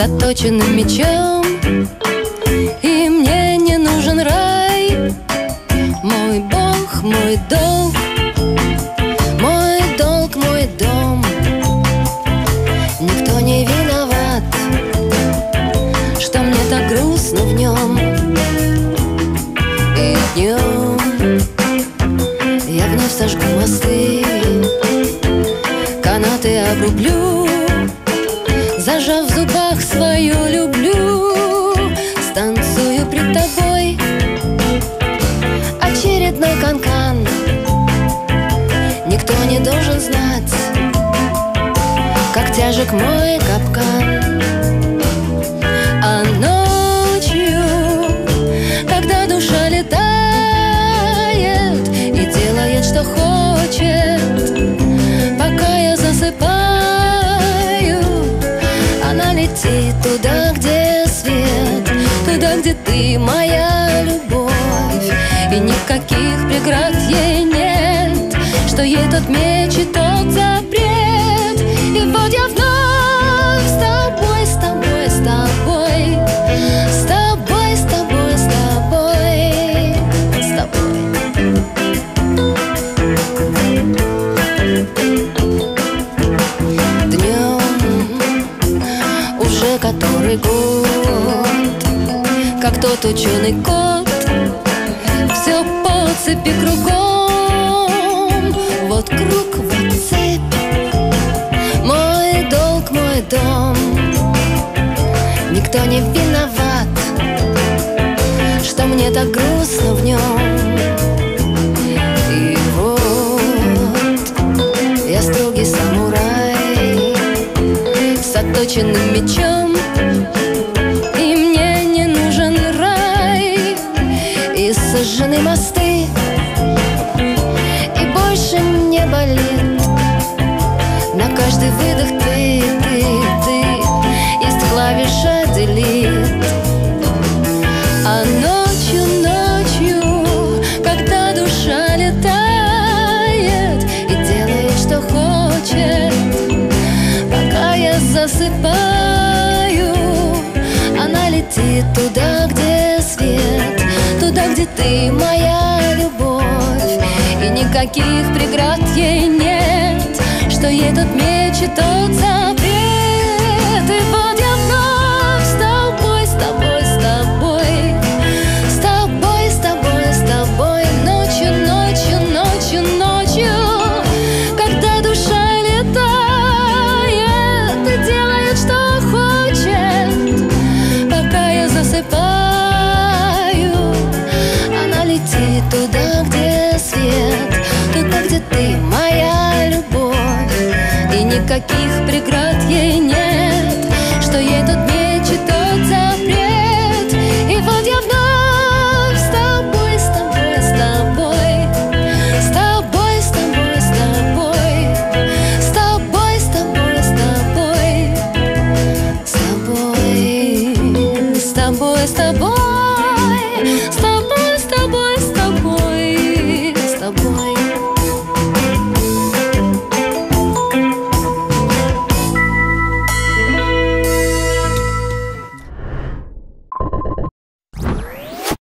заточенным мечом. И мне не нужен рай, мой Бог, мой долг. Мой долг, мой дом. Никто не виноват, что мне так грустно в нем. И днем я вновь сожгу мосты, канаты обрублю, зажав в зубах свою люблю. Станцую пред тобой очередной канкан. Никто не должен знать, как тяжек мой капкан. А ночью, когда душа летает и делает, что хочет, пока я засыпаю, она летит туда, где свет, туда, где ты, моя любовь. И никаких преград ей нет, что ей тот меч и тот запрет. И вот я вновь с тобой, с тобой, с тобой, с тобой, с тобой, с тобой, с тобой. Днем уже который год, как тот ученый кот, все по цепи кругом. Вот круг, вот цепь. Мой дом, никто не виноват, что мне так грустно в нем. И вот я строгий самурай с отточенным мечом, и мне не нужен рай, и сожжены мосты, и больше мне болит на каждый выдох ты, ты, ты. Есть клавиша «Delete». А ночью, ночью, когда душа летает и делает, что хочет, пока я засыпаю, она летит туда, где свет, туда, где ты, моя любовь. И никаких преград ей нет, что ей тот меч и тот запрет. И вот я вновь с тобой, с тобой, с тобой, с тобой, с тобой, с тобой. Ночью, ночью, ночью, ночью, когда душа летает и делает, что хочет, пока я засыпаю, она летит туда, где свет, туда, где ты, моя любовь. Никаких преград ей нет.